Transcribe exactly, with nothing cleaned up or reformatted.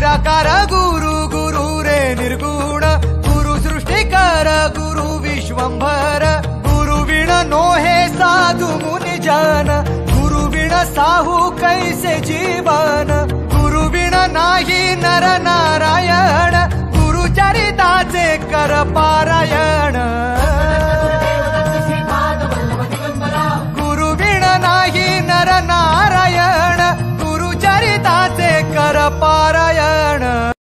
निराकार गुरु गुरु रे निर्गुण गुरु सृष्टिकार गुरु विश्वंभर गुरु बिना नोहे साधु मुनि जान गुरु बिना साहू कैसे जीवन गुरु बिना नाही नर नारायण गुरु चरिताचे कर पारायण।